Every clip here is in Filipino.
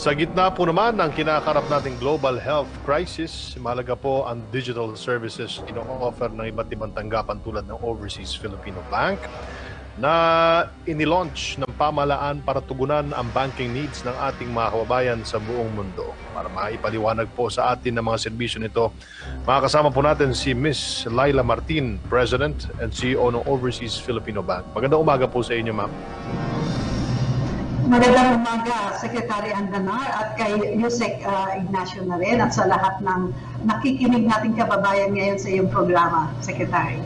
Sa gitna po naman ng kinakarap nating global health crisis, mahalaga po ang digital services ino-offer ng iba't ibang tanggapan tulad ng Overseas Filipino Bank na inilaunch ng pamahalaan para tugunan ang banking needs ng ating mga kababayan sa buong mundo. Para maipaliwanag po sa atin ng mga serbisyo nito, makakasama po natin si Ms. Leila Martin, President and CEO ng Overseas Filipino Bank. Magandang umaga po sa inyo, ma'am. Magandang umaga, Secretary Andanar, at kay Yusek Ignacio na rin, at sa lahat ng nakikinig nating kababayan ngayon sa iyong programa, Secretary.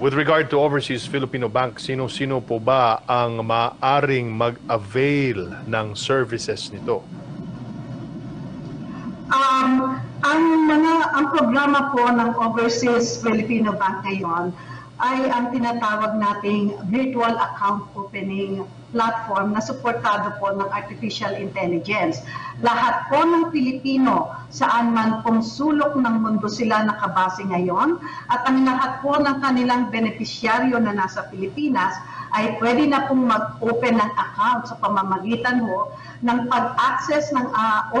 With regard to Overseas Filipino Bank, sino-sino po ba ang maaring mag-avail ng services nito? Ang programa po ng Overseas Filipino Bank ngayon ay ang tinatawag nating virtual account opening platform na suportado po ng artificial intelligence. Lahat po ng Pilipino, saan man pong sulok ng mundo sila nakabase ngayon, at ang lahat po ng kanilang benepisyaryo na nasa Pilipinas ay pwede na pong mag-open ng account sa pamamagitan ho ng pag-access ng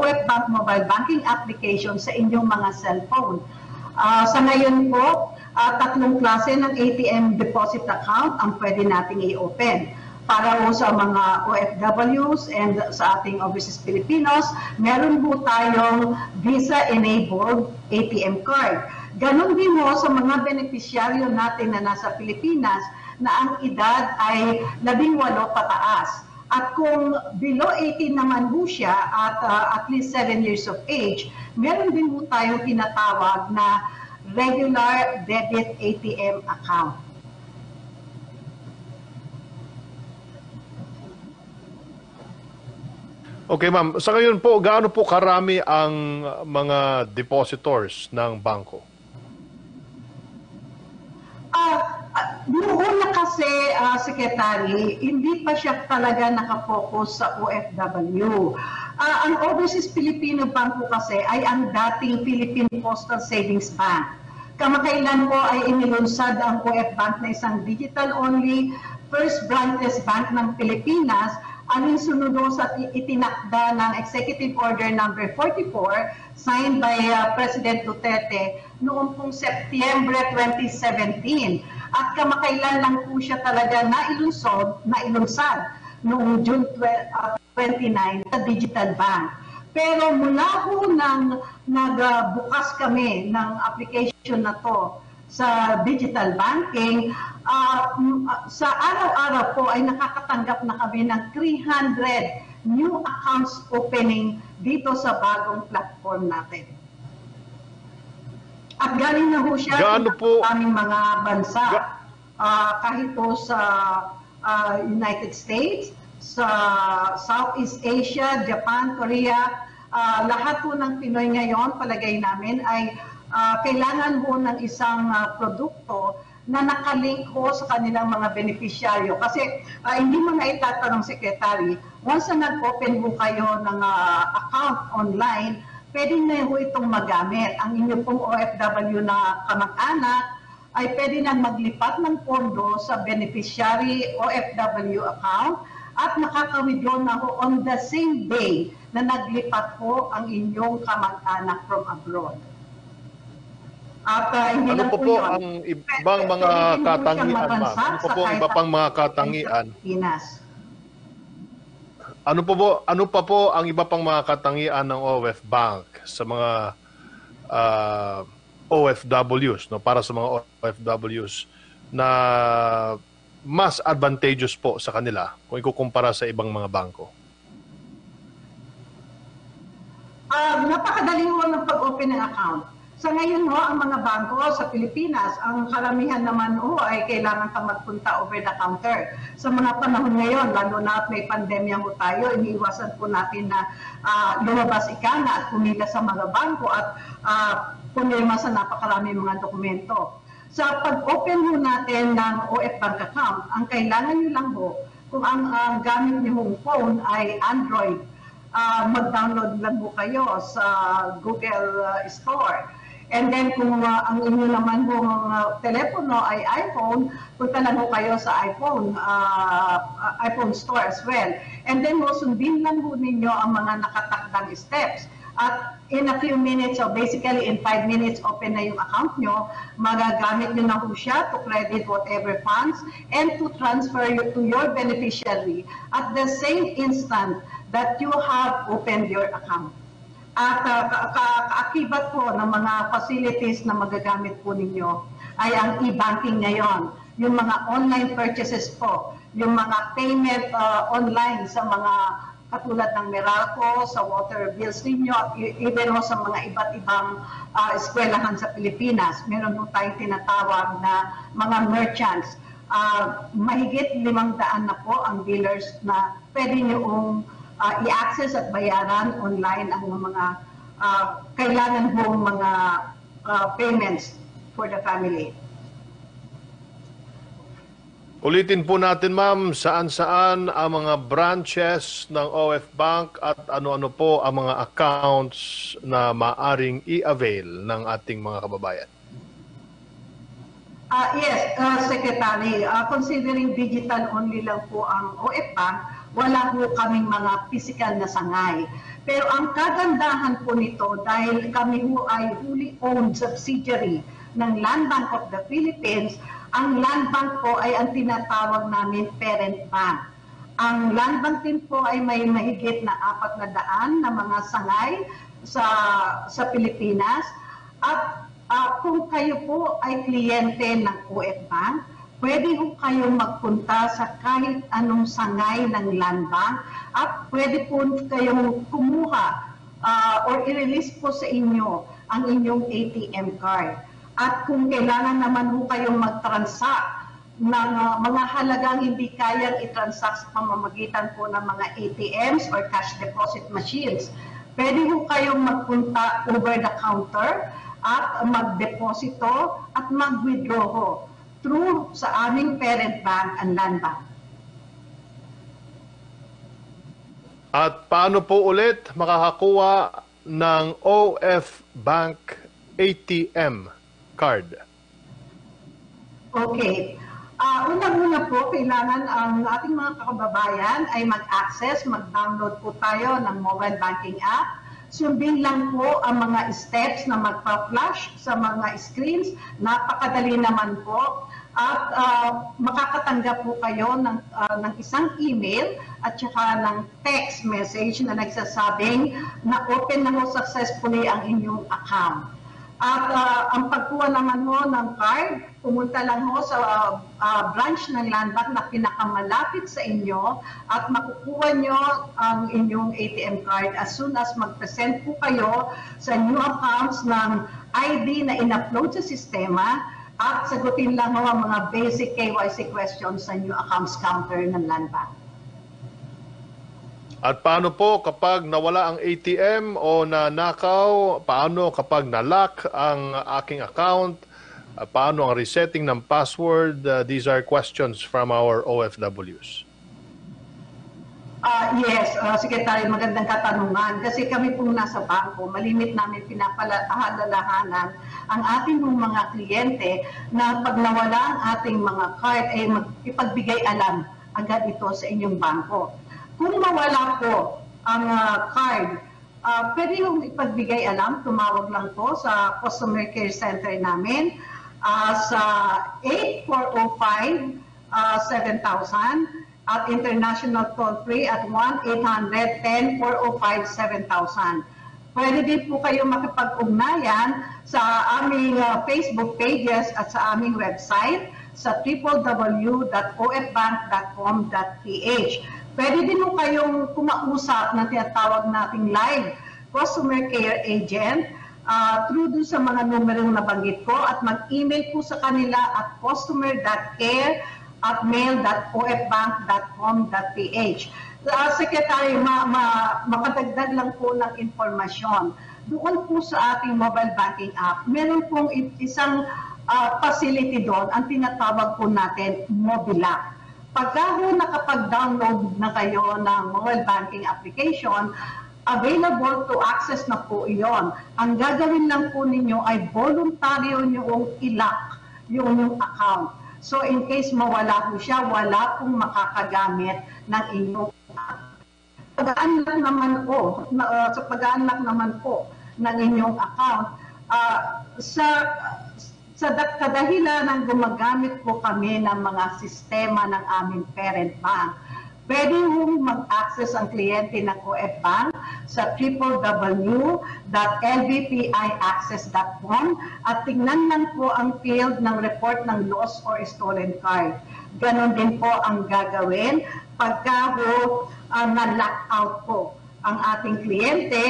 OFW mobile banking application sa inyong mga cellphone. Sa ngayon po, tatlong klase ng ATM deposit account ang pwede nating i-open. Para po sa mga OFWs and sa ating Overseas Filipinos, meron po tayong Visa-enabled ATM card. Ganon din po sa mga beneficiaryo natin na nasa Pilipinas na ang edad ay 18 pataas. At kung below 18 naman po siya at least 7 years of age, meron din po tayong tinatawag na regular debit ATM account. Okay, ma'am. Sa ngayon po, gaano po karami ang mga depositors ng bangko? Noon na kasi, Secretary, hindi pa siya talaga nakapokus sa OFW. Ang Overseas Filipino Bank po kasi ay ang dating Philippine Postal Savings Bank. Kamakailan po ay inilunsad ang OFW Bank na isang digital-only first branches bank ng Pilipinas, alinsunod sa itinakda ng Executive Order No. 44 signed by President Duterte noong pong September 2017. At kamakailan lang po siya talaga nailunsad noong June 29 sa Digital Bank. Pero mula po nang nagbukas kami ng application na to sa digital banking, sa araw-araw po ay nakakatanggap na kami ng 300 new accounts opening dito sa bagong platform natin. At galing na po siya sa aming mga bansa, kahit po sa United States, sa Southeast Asia, Japan, Korea, lahat po ng Pinoy ngayon, palagay namin, ay kailangan po ng isang produkto na nakalink po sa kanilang mga beneficiaryo. Kasi hindi mo na itatanong, Secretary, once na nag-open po kayo ng account online, pwede na po itong magamit. Ang inyo pong OFW na kamag-anak ay pwede na maglipat ng pondo sa beneficiary OFW account, at makaka-withdraw na ho on the same day na naglipat ho ang inyong kamag-anak from abroad. At hindi ano lang po yun, ang ibang mga katangian, ma'am? Ano po ang iba pang mga katangian? Ano pa po ang iba pang mga katangian ng OF Bank sa mga OFWs, no? Para sa mga OFWs na mas advantageous po sa kanila kung ikukumpara sa ibang mga bangko? Napakadali ho ng pag-open ng account. Sa ngayon ho, ang mga bangko sa Pilipinas, ang karamihan naman ho ay kailangan ka magpunta over the counter. Sa mga panahon ngayon, lalo na at may pandemya ho tayo, iniiwasan po natin na lumabas ikana at pumila sa mga bangko at pumirma sa napakarami mga dokumento. Sa pag-open ho natin ng OF Bank account, ang kailangan nyo lang ho, kung ang gamit nyo phone ay Android, mag-download lang ho kayo sa Google Store. And then kung ang inyo naman po telepono ay iPhone, punta lang po kayo sa iPhone iPhone store as well. And then sundin lang po ninyo ang mga nakatakdang steps. At in a few minutes, so basically in 5 minutes, open na yung account nyo. Magagamit nyo na po siya to credit whatever funds and to transfer you to your beneficiary at the same instant that you have opened your account. At kaakibat po ng mga facilities na magagamit po ninyo ay ang e-banking ngayon, yung mga online purchases po, yung mga payment online sa mga katulad ng Meralco, sa water bills ninyo, even ho sa mga iba't ibang eskwelahan sa Pilipinas. Meron po tayong tinatawag na mga merchants. Mahigit 500 na po ang dealers na pwede niyong i-access at bayaran online ang mga kailangan hong mga payments for the family. Ulitin po natin, ma'am, saan-saan ang mga branches ng OF Bank at ano-ano po ang mga accounts na maaring i-avail ng ating mga kababayan. Yes, Secretary, considering digital only lang po ang OF Bank, wala po kaming mga physical na sangay. Pero ang kagandahan po nito, dahil kami po ay fully owned subsidiary ng Land Bank of the Philippines, ang Land Bank po ay ang tinatawag namin parent bank. Ang Land Bank din po ay may mahigit na 400 na mga sangay sa Pilipinas. At kung kayo po ay kliyente ng OF Bank, pwede po kayong magpunta sa kahit anong sangay ng Land Bank at pwede po kayong kumuha or i-release po sa inyo ang inyong ATM card. At kung kailangan naman po kayong mag-transact ng mga halagang hindi kayang i-transact sa pamamagitan po ng mga ATMs or cash deposit machines, pwede po kayong magpunta over the counter at magdeposito at mag-withdraw ho through sa aming parent bank and Land Bank. At paano po ulit makakakuha ng OF Bank ATM card? Okay. Unang-una po, kailangan ang ating mga kababayan ay mag-access, mag-download po tayo ng mobile banking app. Sundin lang po ang mga steps na magpa-flash sa mga screens. Napakadali naman po. At makakatanggap po kayo ng isang email at saka ng text message na nagsasabing na open na mo successfully ang inyong account. At ang pagkuha naman ho ng card, pumunta lang ho sa branch ng Land Bank na pinakamalapit sa inyo at makukuha nyo ang inyong ATM card as soon as mag-present po kayo sa new accounts ng ID na in-upload sa sistema at sagutin lang ho ang mga basic KYC questions sa new accounts counter ng Land Bank. At paano po kapag nawala ang ATM o nanakaw? Paano kapag nalock ang aking account? Paano ang resetting ng password? These are questions from our OFWs. Yes, Secretary, magandang katanungan. Kasi kami pong nasa banko, malimit namin pinapalalahanan ang ating mga kliyente na pag nawala ang ating mga card, ay ipagbigay alam agad ito sa inyong banko. Kung mawala po ang card, pwede yung ipagbigay alam, tumawag lang po sa customer care center namin sa 8405-7000 at international toll free at 1-800-10-405-7000. Pwede din po kayo makipag-ugnayan sa aming Facebook pages at sa aming website sa www.ofbank.com.ph. Pwede din po kayong kumausap ng tinatawag nating live customer care agent through doon sa mga numerong nabanggit ko at mag-email po sa kanila at customer.care@mail.ofbank.com.ph. Secretary, makadagdag lang po ng informasyon. Doon po sa ating mobile banking app, meron pong isang facility doon, ang tinatawag po natin Mobila. Pagka nakapag-download na kayo ng mobile banking application, available to access na po iyon. Ang gagawin lang po ninyo ay voluntaryo nyong ilak yung inyong account. So in case mawala po siya, wala pong makakagamit ng inyong account. Pag-aanlak naman po, sa pag-aanlak naman po ng inyong account, sa kadahilan ng gumagamit po kami ng mga sistema ng aming parent bank, pwede hong mag-access ang kliyente ng OF Bank sa www.lbpiaccess.com at tingnan lang po ang field ng report ng lost or stolen card. Ganon din po ang gagawin pagka ho na-lockout po ang ating kliyente.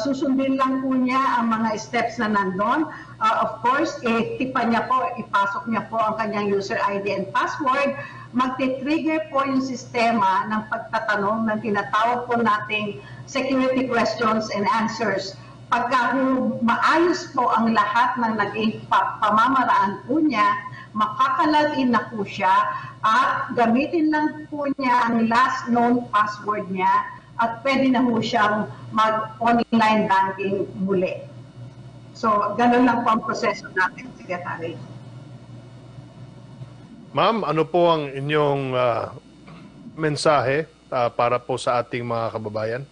Susundin lang po niya ang mga steps na nandun. Of course, ipasok niya po ang kanyang user ID and password. Magti-trigger po yung sistema ng pagtatanong ng tinatawag po nating security questions and answers. Pagka maayos po ang lahat ng naging pamamaraan po niya, makakalain na po siya at gamitin lang po niya ang last known password niya at pwede na po siyang mag-online banking muli. So, ganun lang po ang proseso natin, Secretary. Ma'am, ano po ang inyong mensahe para po sa ating mga kababayan?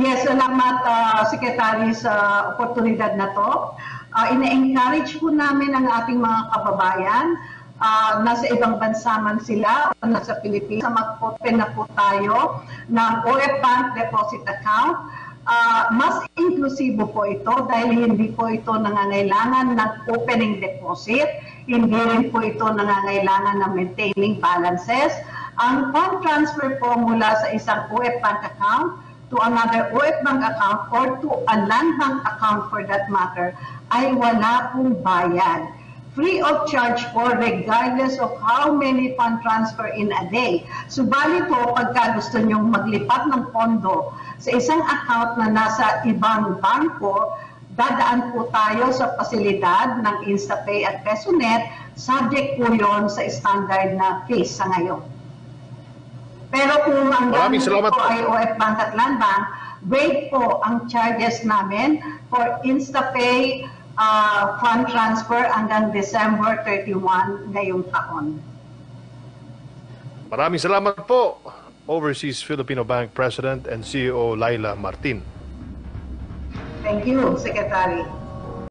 Yes, salamat Secretary sa oportunidad na to. Ina-encourage po namin ang ating mga kababayan. Nasa ibang bansa man sila o nasa Pilipinas, mag-open na po tayo ng OF Bank Deposit Account. Mas inklusibo po ito dahil hindi po ito nangangailangan ng opening deposit, hindi rin po ito nangangailangan ng maintaining balances. Ang fund transfer po mula sa isang OF Bank account to another OF Bank account or to a Land Bank account for that matter ay wala pong bayad. Free of charge po regardless of how many fund transfer in a day. Subalit po pagka gusto nyong maglipat ng pondo sa isang account na nasa ibang banko, dadaan po tayo sa pasilidad ng InstaPay at PESONet, subject po yon sa standard na fees sa ngayon. Pero kung ang gamit po ay OF Bank at Land Bank, wait po ang charges namin for InstaPay fund transfer hanggang December 31 ngayong taon. Maraming salamat po, Overseas Filipino Bank President and CEO Leila Martin. Thank you, Secretary.